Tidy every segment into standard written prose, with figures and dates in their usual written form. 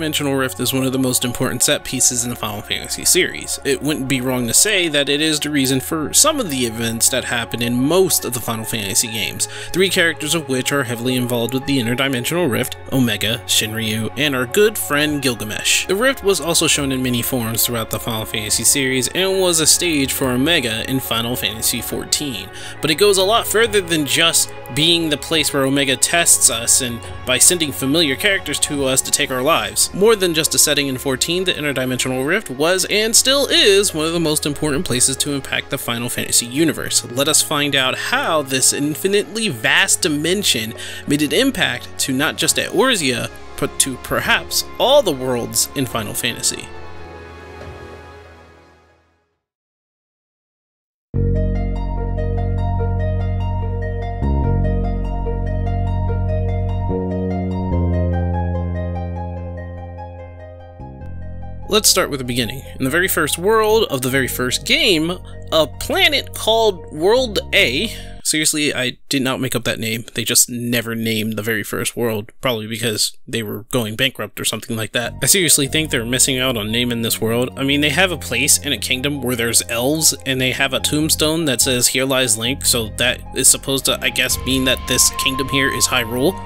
Interdimensional Rift is one of the most important set pieces in the Final Fantasy series. It wouldn't be wrong to say that it is the reason for some of the events that happen in most of the Final Fantasy games, three characters of which are heavily involved with the Interdimensional Rift: Omega, Shinryu, and our good friend Gilgamesh. The Rift was also shown in many forms throughout the Final Fantasy series and was a stage for Omega in Final Fantasy XIV, but it goes a lot further than just being the place where Omega tests us and by sending familiar characters to us to take our lives. More than just a setting in 14, the Interdimensional Rift was and still is one of the most important places to impact the Final Fantasy universe. Let us find out how this infinitely vast dimension made an impact to not just Eorzea, but to perhaps all the worlds in Final Fantasy. Let's start with the beginning. In the very first world of the very first game, a planet called World A, seriously, I did not make up that name, they just never named the very first world, probably because they were going bankrupt or something like that. I seriously think they're missing out on naming this world. I mean, they have a place in a kingdom where there's elves, and they have a tombstone that says, "Here lies Link," so that is supposed to, I guess, mean that this kingdom here is Hyrule.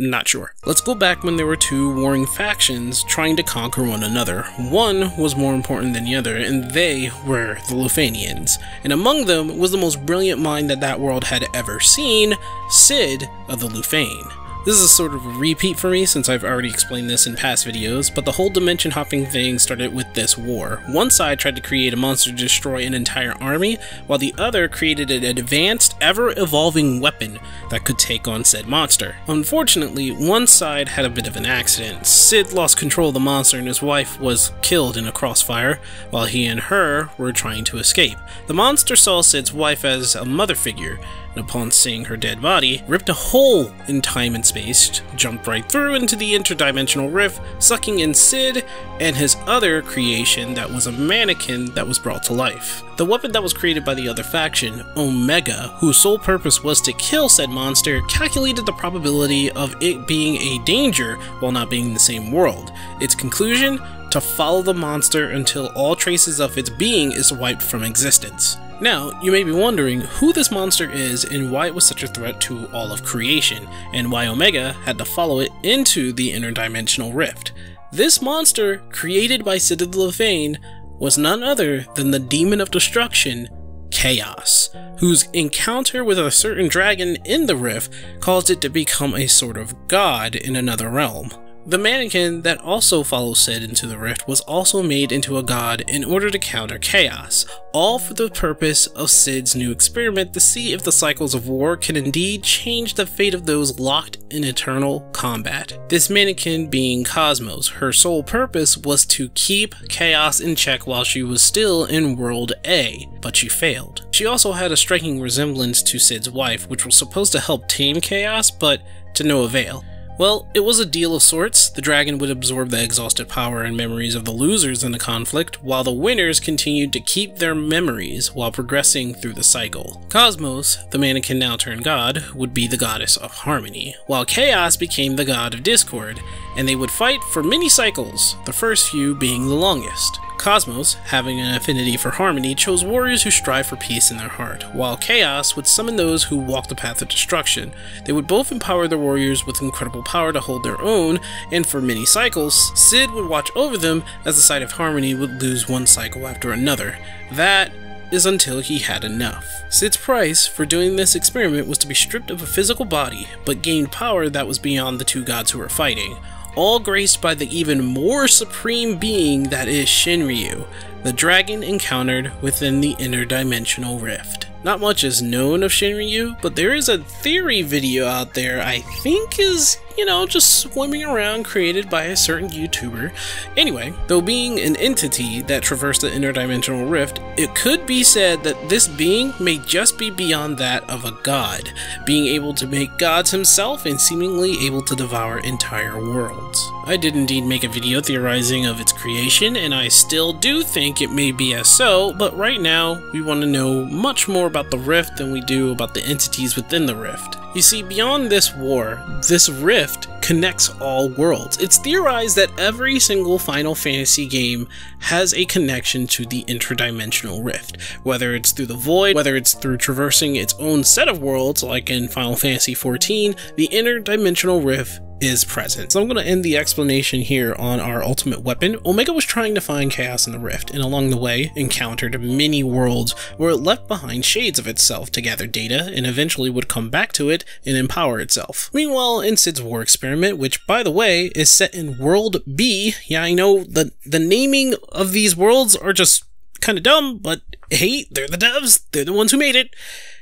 Not sure. Let's go back when there were two warring factions trying to conquer one another. One was more important than the other, and they were the Lufanians. And among them was the most brilliant mind that world had ever seen, Cid of the Lufaine. This is a sort of a repeat for me since I've already explained this in past videos, but the whole dimension hopping thing started with this war. One side tried to create a monster to destroy an entire army, while the other created an advanced, ever-evolving weapon that could take on said monster. Unfortunately, one side had a bit of an accident. Cid lost control of the monster and his wife was killed in a crossfire, while he and her were trying to escape. The monster saw Cid's wife as a mother figure, and upon seeing her dead body, ripped a hole in time and space, jumped right through into the Interdimensional Rift, sucking in Cid and his other creation that was a mannequin that was brought to life. The weapon that was created by the other faction, Omega, whose sole purpose was to kill said monster, calculated the probability of it being a danger while not being in the same world. Its conclusion? To follow the monster until all traces of its being is wiped from existence. Now, you may be wondering who this monster is and why it was such a threat to all of creation, and why Omega had to follow it into the Interdimensional Rift. This monster, created by Cid of the Lufaine, was none other than the demon of destruction, Chaos, whose encounter with a certain dragon in the Rift caused it to become a sort of god in another realm. The mannequin that also follows Cid into the Rift was also made into a god in order to counter Chaos, all for the purpose of Cid's new experiment to see if the cycles of war can indeed change the fate of those locked in eternal combat. This mannequin being Cosmos, her sole purpose was to keep Chaos in check while she was still in World A, but she failed. She also had a striking resemblance to Cid's wife, which was supposed to help tame Chaos, but to no avail. Well, it was a deal of sorts. The dragon would absorb the exhausted power and memories of the losers in the conflict, while the winners continued to keep their memories while progressing through the cycle. Cosmos, the mannequin now turned god, would be the goddess of harmony, while Chaos became the god of discord, and they would fight for many cycles, the first few being the longest. Cosmos, having an affinity for harmony, chose warriors who strive for peace in their heart, while Chaos would summon those who walk the path of destruction. They would both empower their warriors with incredible power to hold their own, and for many cycles, Cid would watch over them as the side of harmony would lose one cycle after another. That is until he had enough. Cid's price for doing this experiment was to be stripped of a physical body, but gained power that was beyond the two gods who were fighting, all graced by the even more supreme being that is Shinryu, the dragon encountered within the Interdimensional Rift. Not much is known of Shinryu, but there is a theory video out there I think is, you know, just swimming around, created by a certain YouTuber. Anyway, though being an entity that traversed the Interdimensional Rift, it could be said that this being may just be beyond that of a god, being able to make gods himself and seemingly able to devour entire worlds. I did indeed make a video theorizing of its creation, and I still do think it may be as so, but right now we want to know much more about the Rift than we do about the entities within the Rift. You see, beyond this war, this rift connects all worlds. It's theorized that every single Final Fantasy game has a connection to the interdimensional rift, whether it's through the void, whether it's through traversing its own set of worlds, like in Final Fantasy XIV, the interdimensional rift is present. So I'm going to end the explanation here on our ultimate weapon. Omega was trying to find chaos in the rift, and along the way encountered many worlds where it left behind shades of itself to gather data and eventually would come back to it and empower itself. Meanwhile, in Cid's war experiment, which by the way is set in World B, yeah I know the naming of these worlds are just kind of dumb, but hey, they're the devs, they're the ones who made it.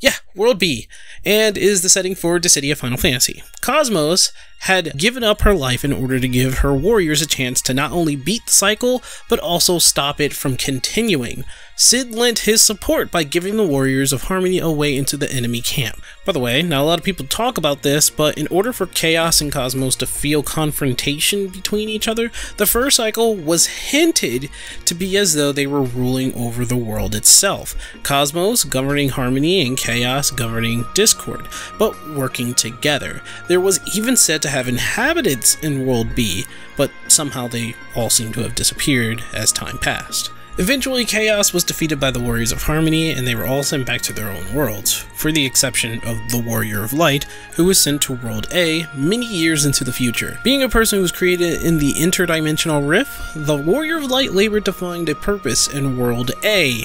Yeah, World B, and is the setting for Dissidia Final Fantasy. Cosmos had given up her life in order to give her warriors a chance to not only beat the cycle, but also stop it from continuing. Cid lent his support by giving the warriors of Harmony a way into the enemy camp. By the way, not a lot of people talk about this, but in order for Chaos and Cosmos to feel confrontation between each other, the first cycle was hinted to be as though they were ruling over the world itself. Cosmos governing Harmony and Chaos governing Discord, but working together. There was even said to have inhabitants in World B, but somehow they all seem to have disappeared as time passed. Eventually, Chaos was defeated by the Warriors of Harmony, and they were all sent back to their own worlds, for the exception of the Warrior of Light, who was sent to World A many years into the future. Being a person who was created in the interdimensional rift, the Warrior of Light labored to find a purpose in World A.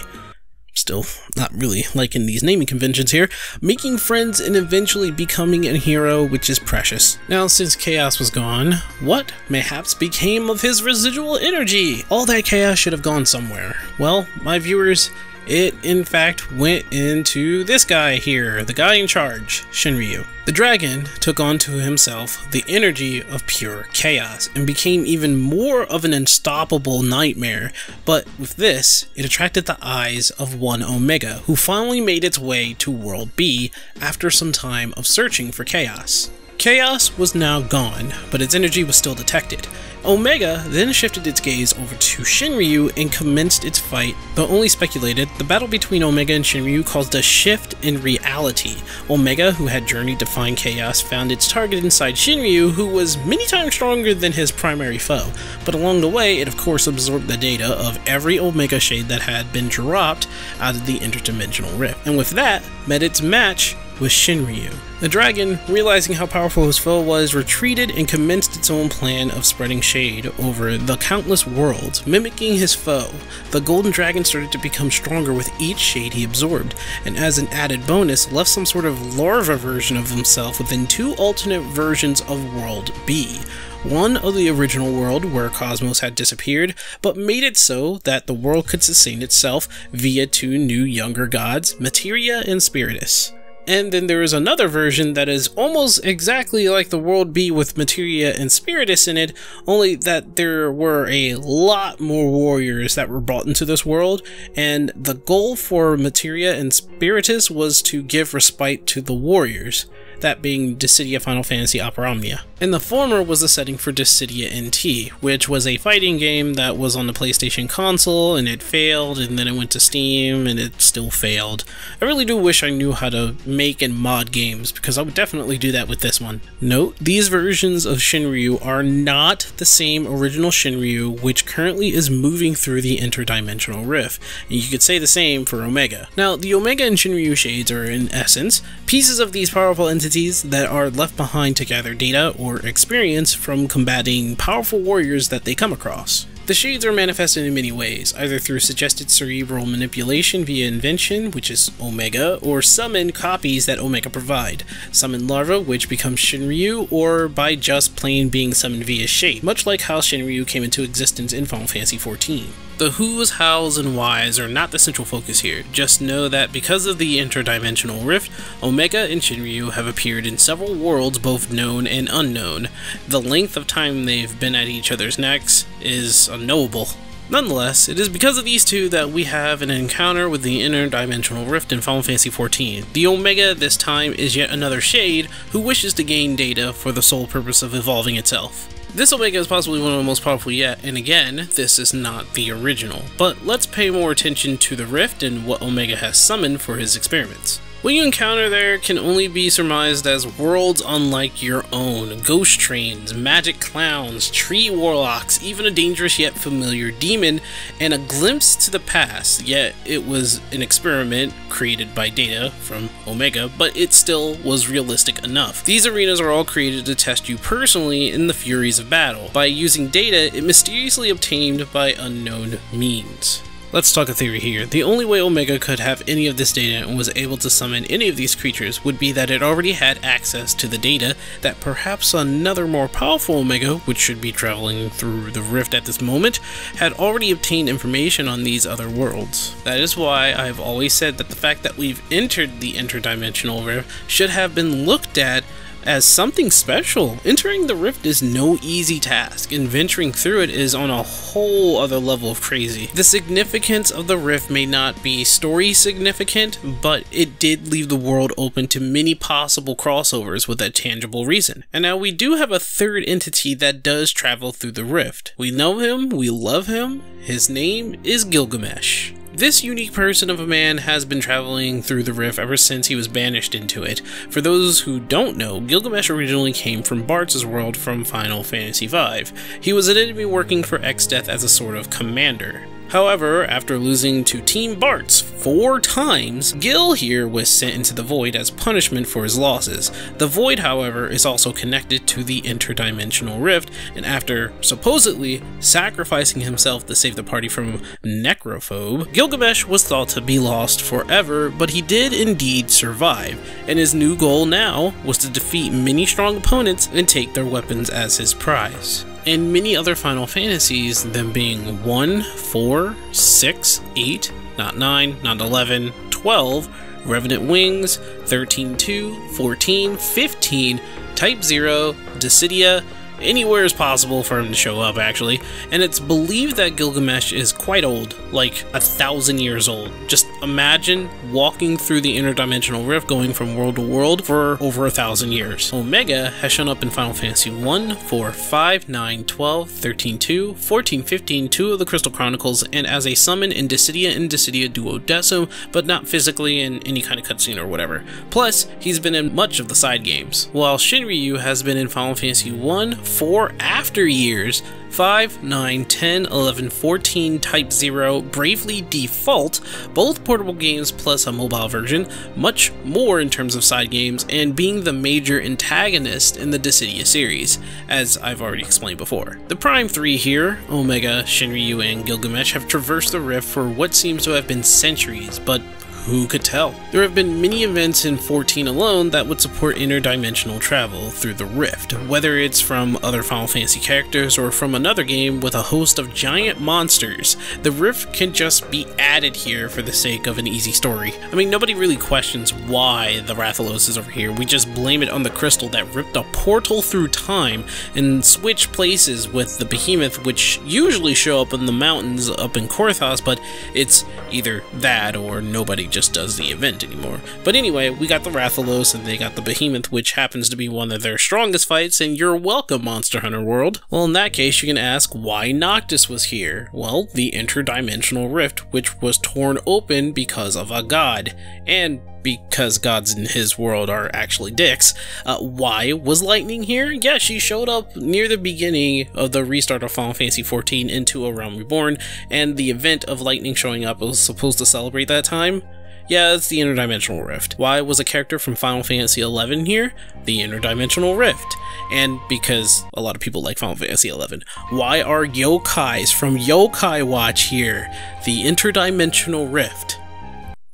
Still not really liking these naming conventions here, making friends and eventually becoming a hero, which is precious. Now, since Chaos was gone, what mayhaps became of his residual energy? All that chaos should have gone somewhere. Well, my viewers, it in fact went into this guy here, the guy in charge, Shinryu. The dragon took onto himself the energy of pure chaos and became even more of an unstoppable nightmare, but with this, it attracted the eyes of one Omega, who finally made its way to World B after some time of searching for chaos. Chaos was now gone, but its energy was still detected. Omega then shifted its gaze over to Shinryu and commenced its fight, though only speculated. The battle between Omega and Shinryu caused a shift in reality. Omega, who had journeyed to find chaos, found its target inside Shinryu, who was many times stronger than his primary foe, but along the way it of course absorbed the data of every Omega shade that had been dropped out of the interdimensional rift, and with that met its match with Shinryu. The dragon, realizing how powerful his foe was, retreated and commenced its own plan of spreading shade over the countless worlds, mimicking his foe. The golden dragon started to become stronger with each shade he absorbed, and as an added bonus, left some sort of larva version of himself within two alternate versions of World B. One of the original world where Cosmos had disappeared, but made it so that the world could sustain itself via two new younger gods, Materia and Spiritus. And then there is another version that is almost exactly like the World B with Materia and Spiritus in it, only that there were a lot more warriors that were brought into this world, and the goal for Materia and Spiritus was to give respite to the warriors, that being Dissidia Final Fantasy Opera Omnia. And the former was the setting for Dissidia NT, which was a fighting game that was on the PlayStation console, and it failed, and then it went to Steam, and it still failed. I really do wish I knew how to make and mod games, because I would definitely do that with this one. Note, these versions of Shinryu are not the same original Shinryu, which currently is moving through the interdimensional rift, and you could say the same for Omega. Now, the Omega and Shinryu shades are, in essence, pieces of these powerful entities that are left behind to gather data or experience from combating powerful warriors that they come across. The shades are manifested in many ways, either through suggested cerebral manipulation via invention, which is Omega, or summon copies that Omega provide, summon larva, which becomes Shinryu, or by just plain being summoned via shade, much like how Shinryu came into existence in Final Fantasy XIV. The who's, hows, and whys are not the central focus here, just know that because of the interdimensional rift, Omega and Shinryu have appeared in several worlds both known and unknown. The length of time they've been at each other's necks is unknowable. Nonetheless, it is because of these two that we have an encounter with the interdimensional rift in Final Fantasy XIV. The Omega this time is yet another shade who wishes to gain data for the sole purpose of evolving itself. This Omega is possibly one of the most powerful yet, and again, this is not the original, but let's pay more attention to the rift and what Omega has summoned for his experiments. What you encounter there can only be surmised as worlds unlike your own. Ghost trains, magic clowns, tree warlocks, even a dangerous yet familiar demon, and a glimpse to the past. Yet it was an experiment created by Data from Omega, but it still was realistic enough. These arenas are all created to test you personally in the furies of battle. By using Data, it mysteriously obtained by unknown means. Let's talk a theory here. The only way Omega could have any of this data and was able to summon any of these creatures would be that it already had access to the data that perhaps another more powerful Omega, which should be traveling through the rift at this moment, had already obtained information on these other worlds. That is why I've always said that the fact that we've entered the interdimensional rift should have been looked at as something special. Entering the rift is no easy task, and venturing through it is on a whole other level of crazy. The significance of the rift may not be story significant, but it did leave the world open to many possible crossovers with a tangible reason. And now we do have a third entity that does travel through the rift. We know him, we love him, his name is Gilgamesh. This unique person of a man has been traveling through the rift ever since he was banished into it. For those who don't know, Gilgamesh originally came from Bartz's world from Final Fantasy V. He was an enemy working for Exdeath as a sort of commander. However, after losing to Team Bartz 4 times, Gil here was sent into the Void as punishment for his losses. The Void, however, is also connected to the Interdimensional Rift, and after supposedly sacrificing himself to save the party from Necrophobe, Gilgamesh was thought to be lost forever, but he did indeed survive, and his new goal now was to defeat many strong opponents and take their weapons as his prize. In many other Final Fantasies, them being 1, 4, 6, 8, not 9, not 11, 12, Revenant Wings, 13, 2, 14, 15, Type 0, Dissidia, anywhere is possible for him to show up actually, and it's believed that Gilgamesh is quite old, like 1,000 years old. Just imagine walking through the interdimensional rift going from world to world for over 1,000 years. Omega has shown up in Final Fantasy 1, 4, 5, 9, 12, 13, 2, 14, 15, 2 of the Crystal Chronicles, and as a summon in Dissidia and Dissidia Duodecim, but not physically in any kind of cutscene or whatever. Plus, he's been in much of the side games, while Shinryu has been in Final Fantasy 1, 4 after years, 5, 9, 10, 11, 14, Type 0, Bravely Default, both portable games plus a mobile version, much more in terms of side games, and being the major antagonist in the Dissidia series, as I've already explained before. The Prime 3 here, Omega, Shinryu, and Gilgamesh, have traversed the rift for what seems to have been centuries, but who could tell? There have been many events in 14 alone that would support interdimensional travel through the rift, whether it's from other Final Fantasy characters or from another game with a host of giant monsters. The rift can just be added here for the sake of an easy story. I mean, nobody really questions why the Rathalos is over here, we just blame it on the crystal that ripped a portal through time and switched places with the Behemoth, which usually show up in the mountains up in Korthos, but it's either that or nobody just does the event anymore. But anyway, we got the Rathalos and they got the Behemoth, which happens to be one of their strongest fights, and you're welcome, Monster Hunter World. Well, in that case, you can ask why Noctis was here. Well, the interdimensional rift, which was torn open because of a god, and because gods in his world are actually dicks. Why was Lightning here? Yeah, she showed up near the beginning of the restart of Final Fantasy XIV into A Realm Reborn, and the event of Lightning showing up was supposed to celebrate that time. Yeah, it's the Interdimensional Rift. Why was a character from Final Fantasy XI here? The Interdimensional Rift. And because a lot of people like Final Fantasy XI. Why are yokais from Yokai Watch here? The Interdimensional Rift.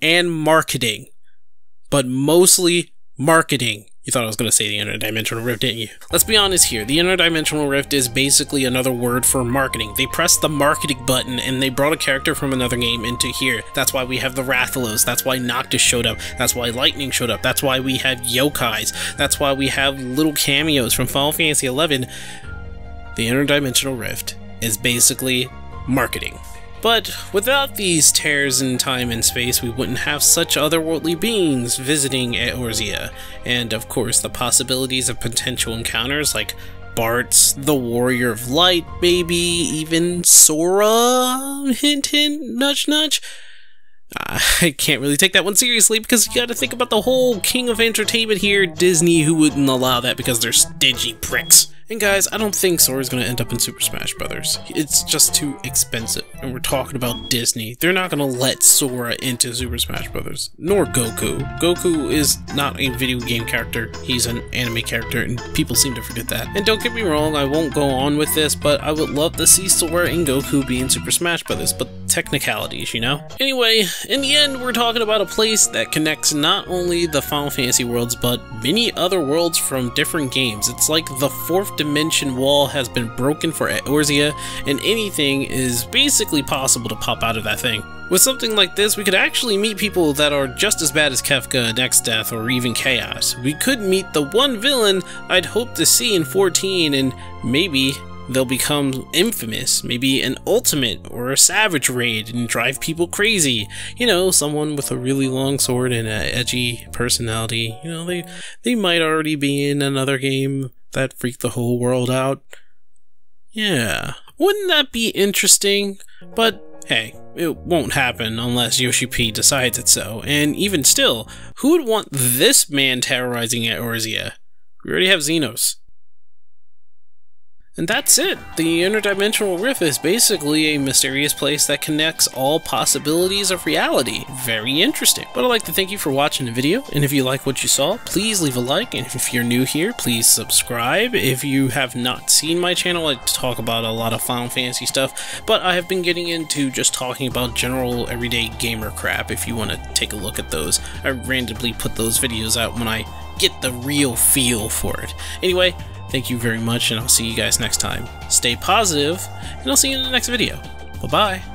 And marketing. But mostly marketing. You thought I was going to say the Interdimensional Rift, didn't you? Let's be honest here, the Interdimensional Rift is basically another word for marketing. They pressed the marketing button and they brought a character from another game into here. That's why we have the Rathalos, that's why Noctis showed up, that's why Lightning showed up, that's why we have yokais, that's why we have little cameos from Final Fantasy XI. The Interdimensional Rift is basically marketing. But without these tears in time and space, we wouldn't have such otherworldly beings visiting Eorzea, and of course the possibilities of potential encounters like Bartz, the Warrior of Light, maybe even Sora, hint hint, nudge nudge. I can't really take that one seriously because you gotta think about the whole king of entertainment here, Disney, who wouldn't allow that because they're stingy pricks. And guys, I don't think Sora's gonna end up in Super Smash Brothers. It's just too expensive, and we're talking about Disney. They're not gonna let Sora into Super Smash Brothers, nor Goku. Goku is not a video game character, he's an anime character, and people seem to forget that. And don't get me wrong, I won't go on with this, but I would love to see Sora and Goku be in Super Smash Brothers, but technicalities, you know? Anyway, in the end, we're talking about a place that connects not only the Final Fantasy worlds, but many other worlds from different games. It's like the fourth dimension wall has been broken for Eorzea, and anything is basically possible to pop out of that thing. With something like this, we could actually meet people that are just as bad as Kefka and Exdeath or even Chaos. We could meet the one villain I'd hope to see in 14, and maybe they'll become infamous, maybe an ultimate or a savage raid and drive people crazy. You know, someone with a really long sword and an edgy personality. You know, they might already be in another game that freaked the whole world out. Yeah. Wouldn't that be interesting? But hey, it won't happen unless Yoshi P decides it so. And even still, who would want this man terrorizing Eorzea? We already have Xenos. And that's it! The Interdimensional Rift is basically a mysterious place that connects all possibilities of reality. Very interesting. But I'd like to thank you for watching the video, and if you like what you saw, please leave a like, and if you're new here, please subscribe. If you have not seen my channel, I talk about a lot of Final Fantasy stuff, but I have been getting into just talking about general everyday gamer crap if you want to take a look at those. I randomly put those videos out when I get the real feel for it. Anyway, thank you very much, and I'll see you guys next time. Stay positive, and I'll see you in the next video. Bye-bye.